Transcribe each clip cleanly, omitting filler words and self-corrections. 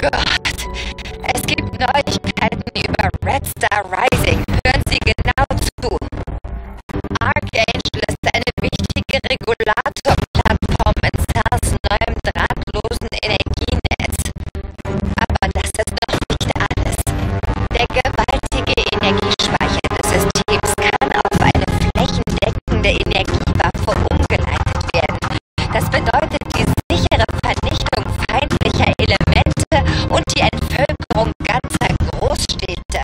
Gott! Es gibt Neuigkeiten über Red Star Rising. Hören Sie genau zu. Archangel ist eine wichtige Regulatorplattform in Seths neuem drahtlosen Energienetz. Aber das ist noch nicht alles. Der gewaltige Energiespeicher des Systems kann auf eine flächendeckende Energiewaffe umgeleitet werden. Das bedeutet die sichere Vernichtung feindlicher Elemente und die Entvölkerung ganzer Großstädte.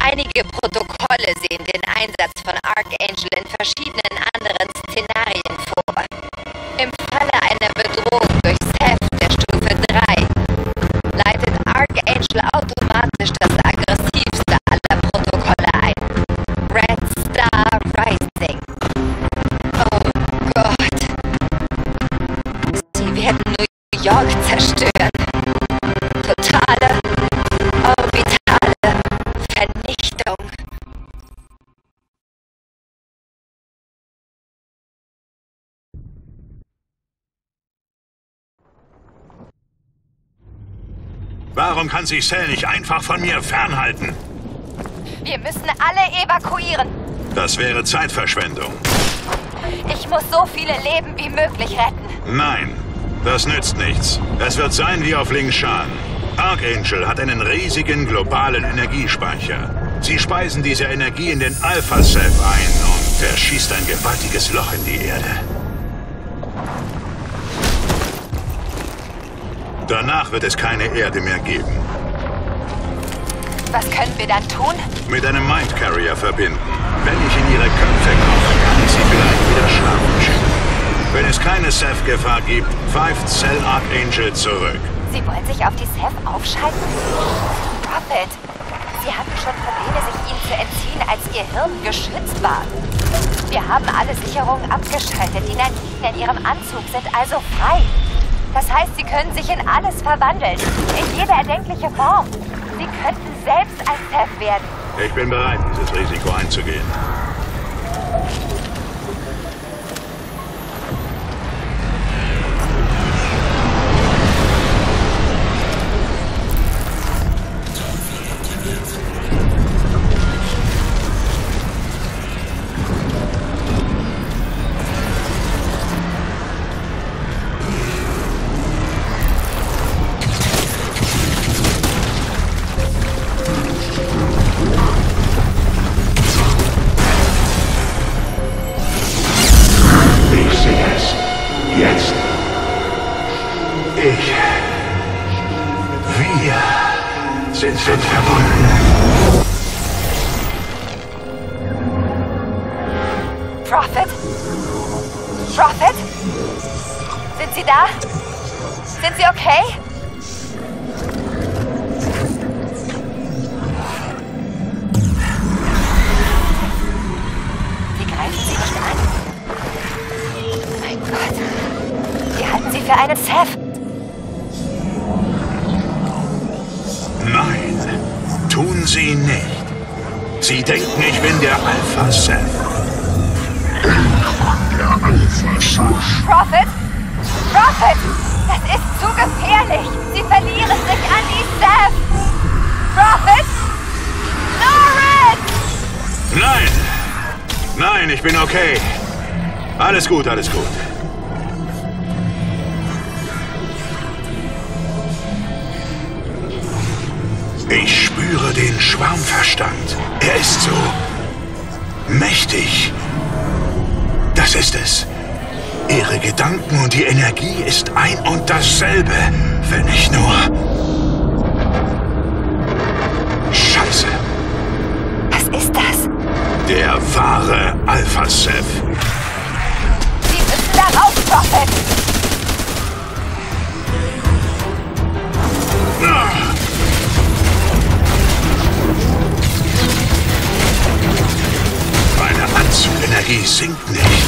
Einige Protokolle sehen den Einsatz von Archangel in verschiedenen anderen Szenarien vor. Im Falle einer Bedrohung durch Seth der Stufe 3 leitet Archangel automatisch das aggressivste aller Protokolle ein. Red Star Rising. Oh Gott. Sie werden New York zerstören. Totale, orbitale Vernichtung. Warum kann sich Cell nicht einfach von mir fernhalten? Wir müssen alle evakuieren. Das wäre Zeitverschwendung. Ich muss so viele Leben wie möglich retten. Nein, das nützt nichts. Es wird sein wie auf Lingshan. Archangel hat einen riesigen globalen Energiespeicher. Sie speisen diese Energie in den Alpha-Sep ein und er schießt ein gewaltiges Loch in die Erde. Danach wird es keine Erde mehr geben. Was können wir dann tun? Mit einem Mindcarrier verbinden. Wenn ich in ihre Köpfe komme, kann ich sie vielleicht wieder schlafen schicken. Wenn es keine Seth-Gefahr gibt, pfeift Cell Archangel zurück. Sie wollen sich auf die Seth aufschalten? Prophet, Sie hatten schon Probleme, sich ihnen zu entziehen, als Ihr Hirn geschützt war. Wir haben alle Sicherungen abgeschaltet. Die Naniten in ihrem Anzug sind also frei. Das heißt, sie können sich in alles verwandeln. In jede erdenkliche Form. Sie könnten selbst ein Seth werden. Ich bin bereit, dieses Risiko einzugehen. Alles gut. Ich spüre den Schwarmverstand. Er ist so mächtig. Das ist es. Ihre Gedanken und die Energie ist ein und dasselbe, wenn nicht nur... Scheiße. Was ist das? Der wahre Alpha-Ceph. Darauf, Prophet! Meine Anzugenergie sinkt nicht.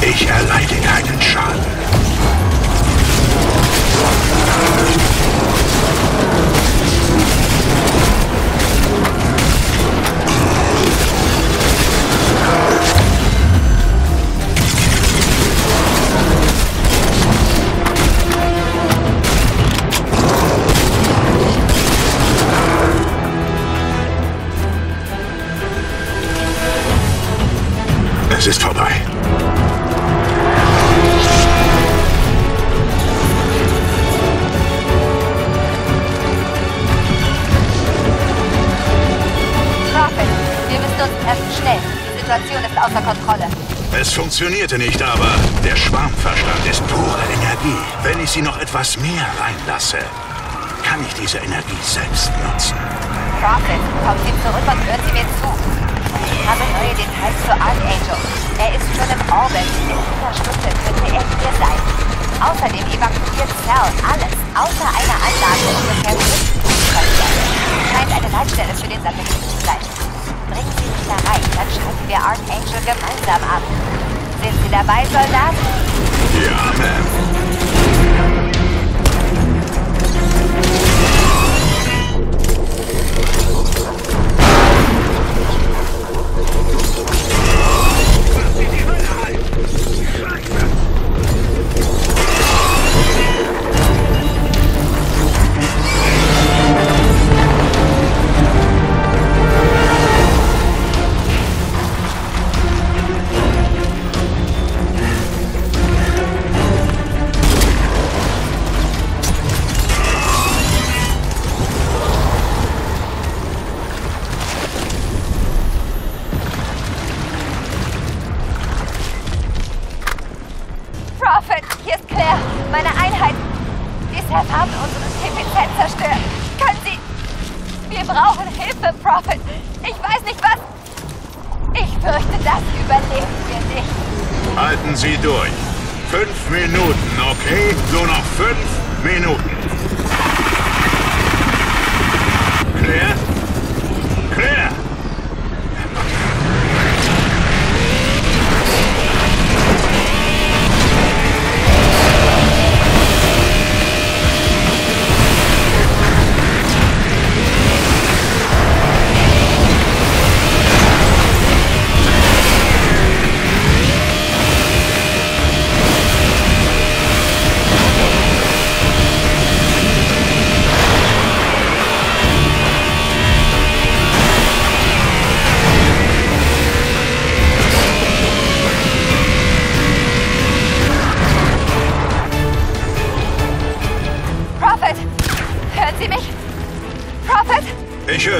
Ich erleide keinen Schaden. Es ist vorbei. Prophet, wir müssen uns treffen, schnell. Die Situation ist außer Kontrolle. Es funktionierte nicht, aber der Schwarmverstand ist pure Energie. Wenn ich sie noch etwas mehr reinlasse, kann ich diese Energie selbst nutzen. Prophet, kommen Sie zurück und hören Sie mir zu. Ich habe neue Details zu Archangel. Er ist schon im Orbit. In dieser Stunde könnte er hier sein. Außerdem evakuiert Terrell alles, außer einer Anlage ungefähr 5 Stunden. Scheint eine Leitstelle für den Satelliten zu sein. Bringen Sie mich da rein, dann schalten wir Archangel gemeinsam ab. Sind Sie dabei, Soldaten? Ja, Ma'am.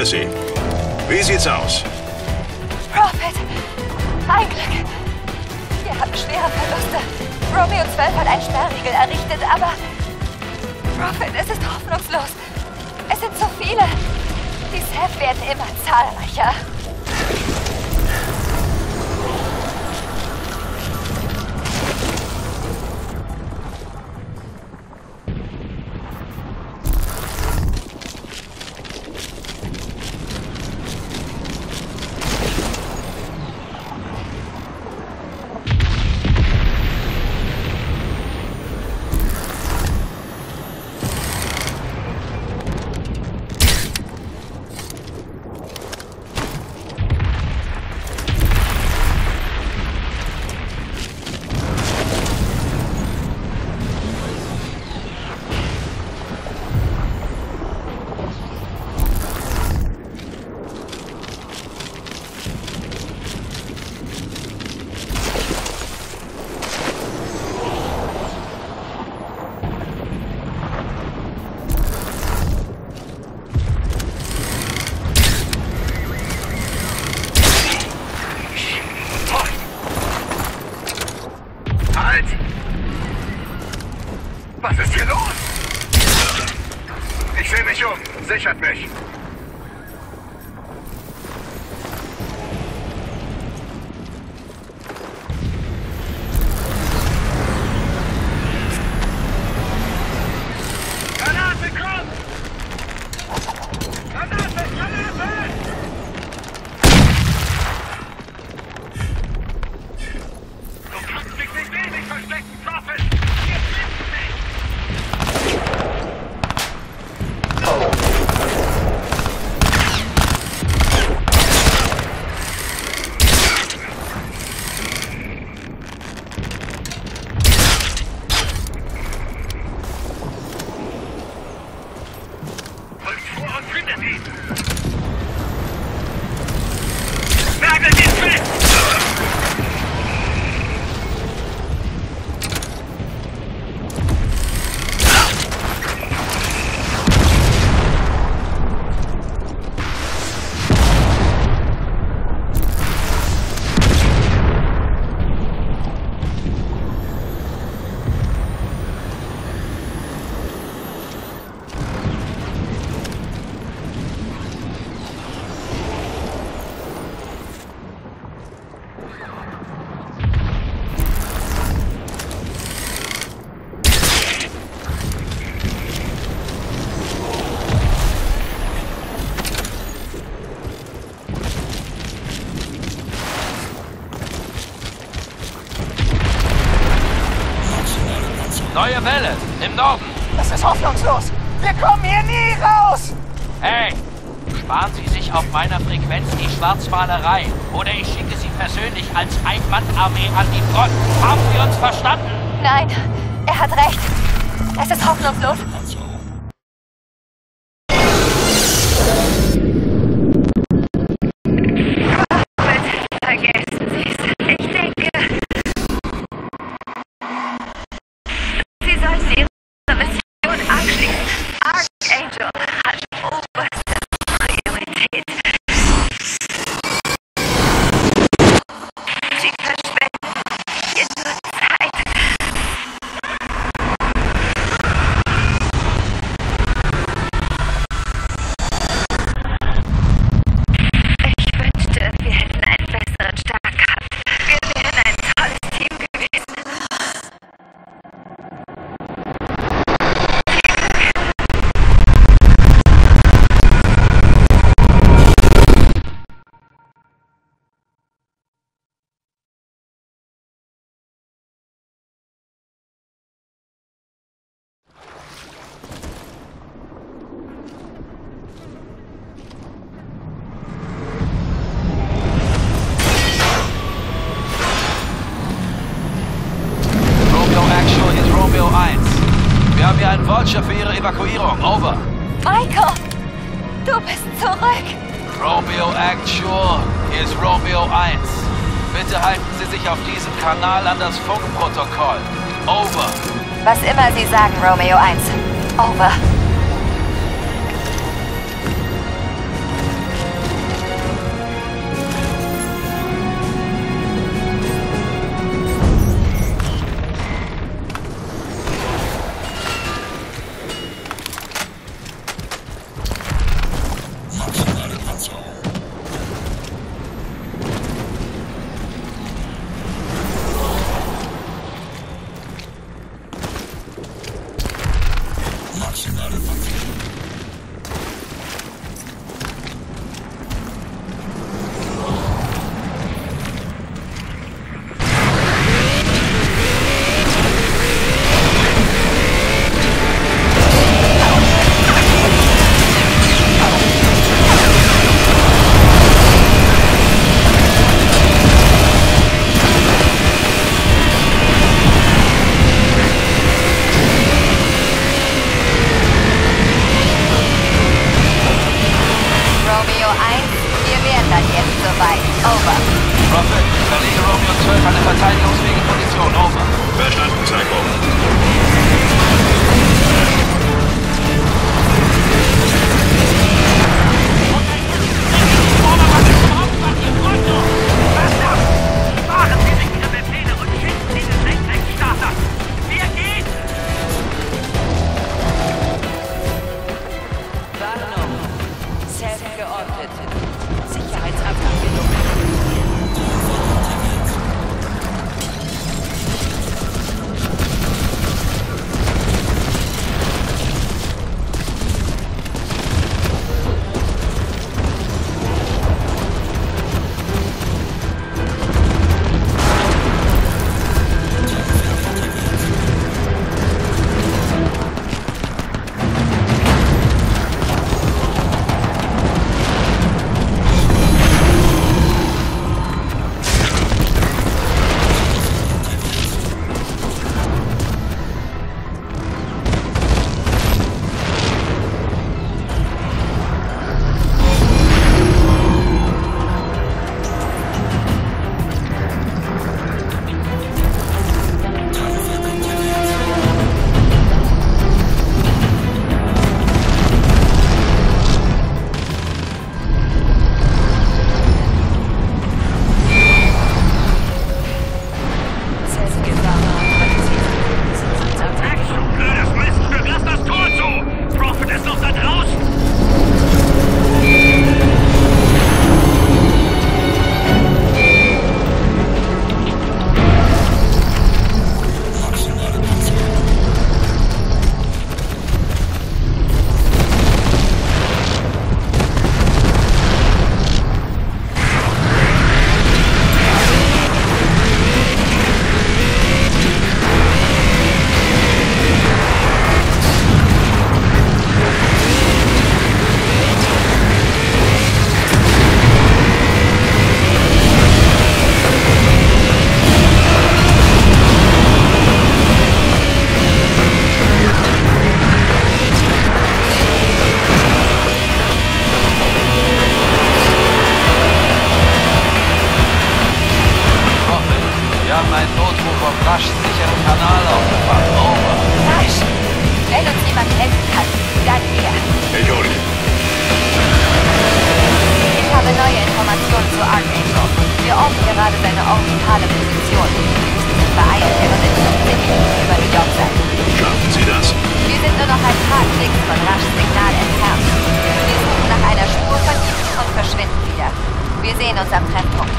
Sie. Wie sieht's aus? Prophet! Ein Glück! Wir haben schwere Verluste. Romeo 12 hat einen Sperrriegel errichtet, aber... Prophet, es ist hoffnungslos. Es sind so viele. Die Seth werden immer zahlreicher. Neue Welle, im Norden. Das ist hoffnungslos. Wir kommen hier nie raus. Hey, sparen Sie sich auf meiner Frequenz die Schwarzmalerei. Oder ich schicke Sie persönlich als Einmann-Armee an die Front. Haben Sie uns verstanden? Nein, er hat recht. Es ist hoffnungslos. Für Ihre Evakuierung. Over. Michael, du bist zurück. Romeo Actual, hier ist Romeo 1. Bitte halten Sie sich auf diesem Kanal an das Funkprotokoll. Over. Was immer Sie sagen, Romeo 1. Over. meinen Notruf auf rasch sicheren Kanal aufgefangen. Over. Rasch! Wenn uns jemand helfen kann, dann er. Juri. Ich habe neue Informationen zu Archangel. Wir orten gerade seine orbitale Position. Sie müssen sich beeilen, er wird in 15 Minuten über New York sein. Schaffen Sie das? Wir sind nur noch ein paar Klicks von raschem Signal entfernt. Wir suchen nach einer Spur von ihm und verschwinden wieder. Wir sehen uns am Treffpunkt.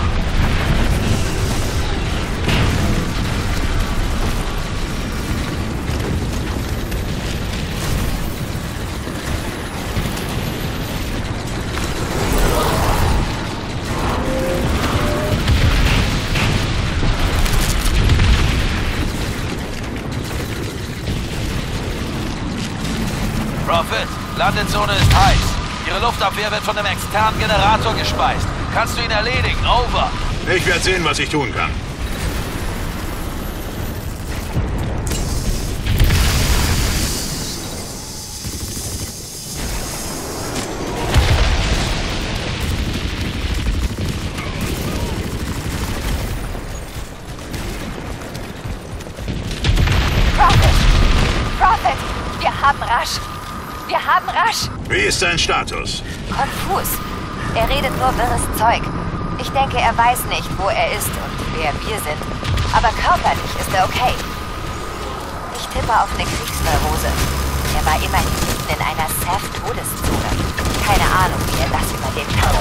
Prophet, Landezone ist heiß. Ihre Luftabwehr wird von einem externen Generator gespeist. Kannst du ihn erledigen? Over. Ich werde sehen, was ich tun kann. Wie ist sein Status? Konfus. Er redet nur wirres Zeug. Ich denke, er weiß nicht, wo er ist und wer wir sind. Aber körperlich ist er okay. Ich tippe auf eine Kriegsneurose. Er war immerhin mitten in einer SEF-Todeszone. Keine Ahnung, wie er das überlebt hat.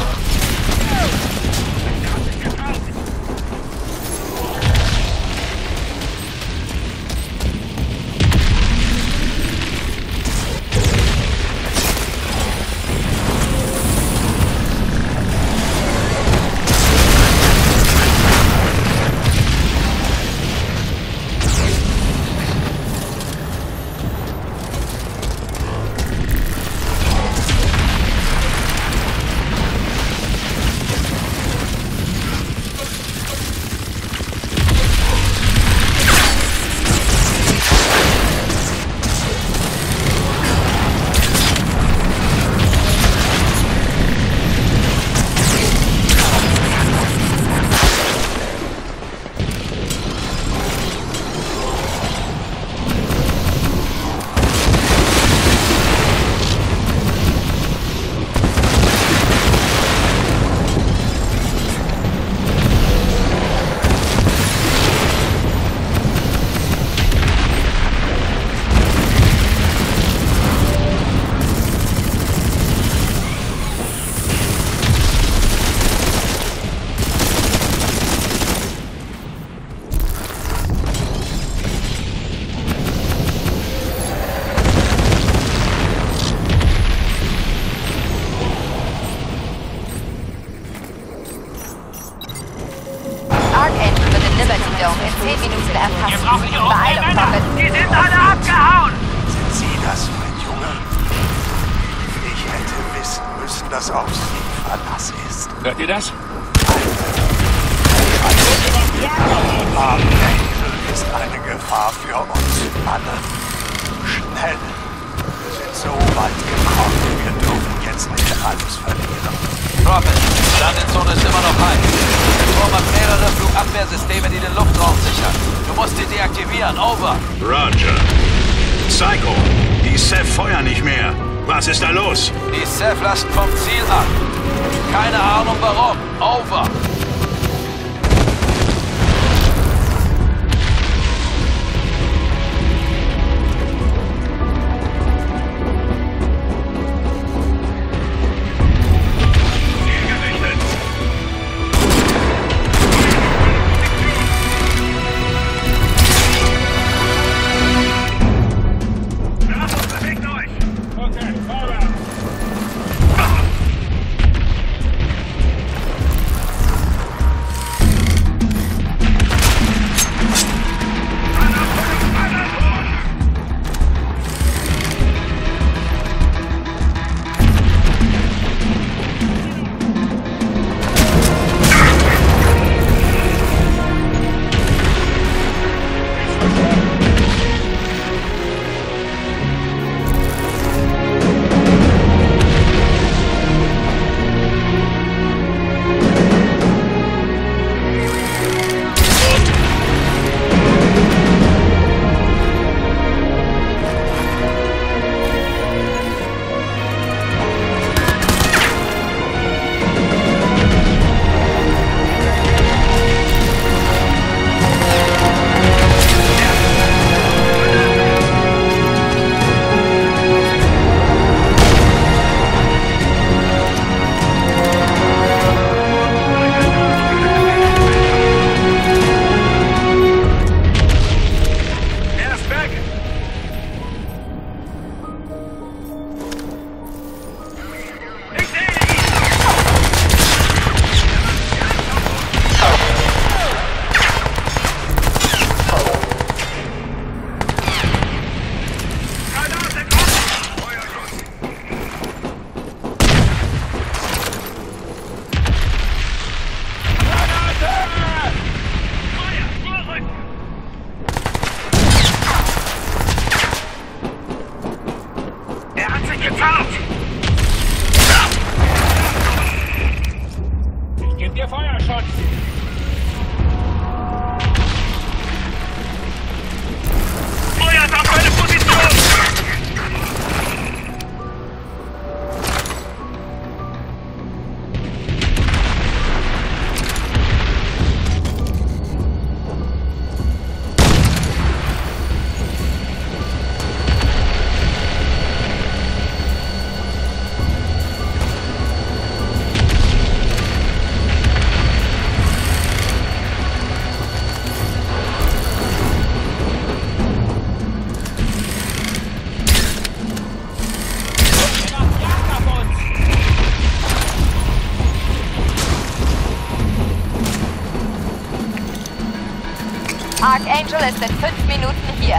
Archangel ist in 5 Minuten hier.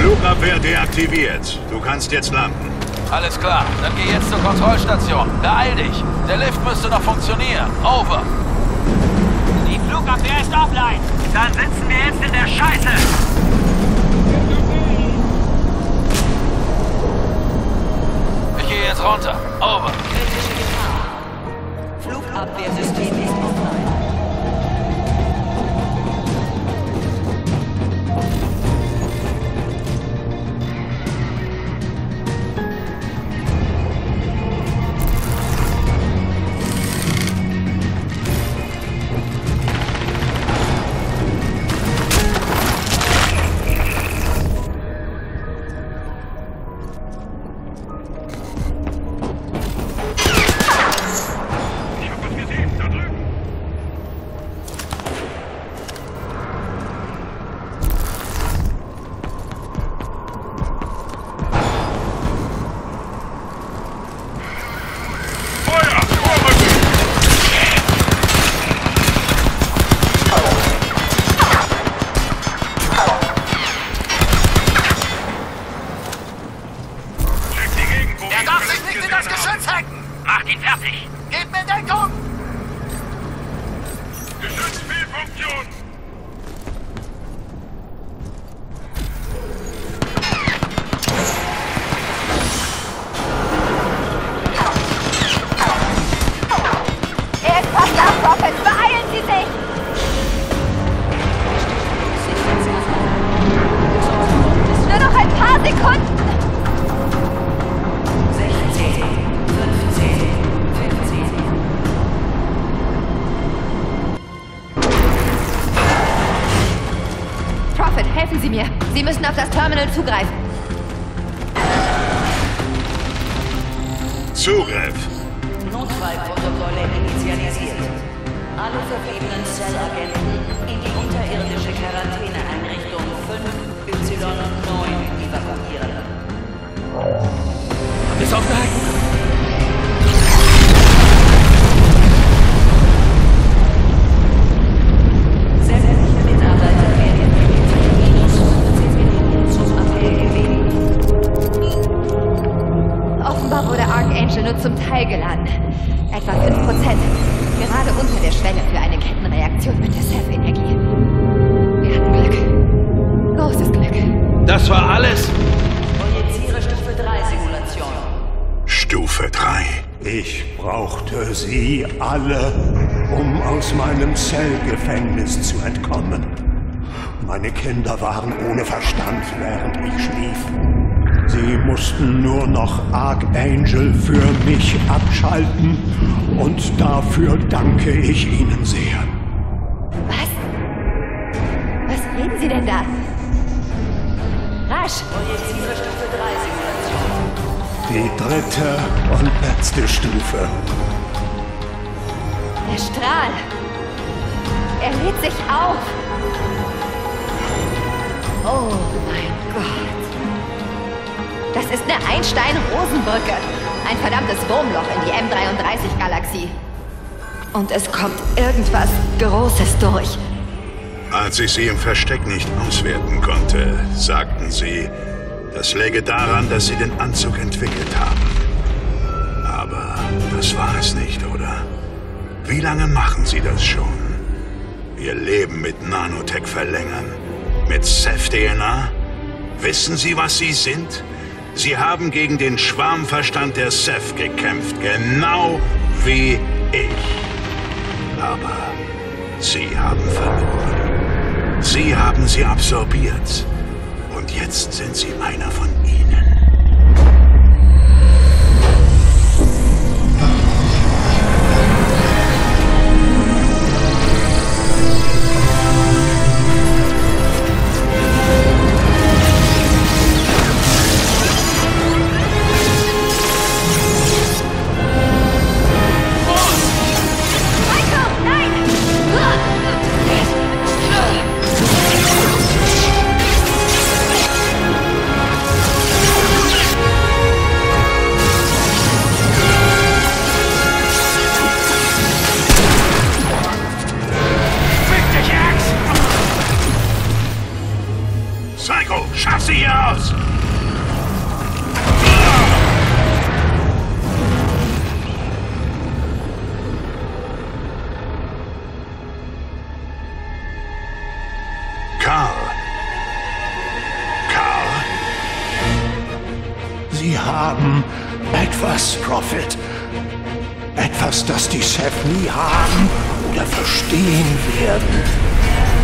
Flugabwehr deaktiviert. Du kannst jetzt landen. Alles klar, dann geh jetzt zur Kontrollstation. Beeil dich. Der Lift müsste noch funktionieren. Over. Die Flugabwehr ist offline. Dann sitzen wir jetzt in der Scheiße. Jetzt runter. Over. Kritische Gefahr. Flugabwehrsystem ist zugreifen. Zugriff. Notfallprotokolle initialisiert. Alle verbliebenen Cell-Agenten in die unterirdische Quarantäneeinrichtung 5Y9 evakuieren. Ist aufgehalten. Sie alle, um aus meinem Zellgefängnis zu entkommen. Meine Kinder waren ohne Verstand, während ich schlief. Sie mussten nur noch Archangel für mich abschalten und dafür danke ich Ihnen sehr. Was? Was reden Sie denn da? Rasch! Projiziere Stufe 3 Simulation. Die dritte und letzte Stufe. Der Strahl. Er lädt sich auf. Oh mein Gott. Das ist eine Einstein-Rosenbrücke. Ein verdammtes Wurmloch in die M33-Galaxie. Und es kommt irgendwas Großes durch. Als ich sie im Versteck nicht auswerten konnte, sagten sie, das läge daran, dass sie den Anzug entwickelt haben. Aber das war es nicht, oder? Wie lange machen Sie das schon? Ihr Leben mit Nanotech verlängern? Mit Ceph-DNA? Wissen Sie, was Sie sind? Sie haben gegen den Schwarmverstand der Seth gekämpft, genau wie ich. Aber Sie haben verloren. Sie haben sie absorbiert. Und jetzt sind Sie einer von Ihnen. Psycho, schaff sie hier aus! Sie haben etwas, Prophet. Etwas, das die Ceph nie haben oder verstehen werden.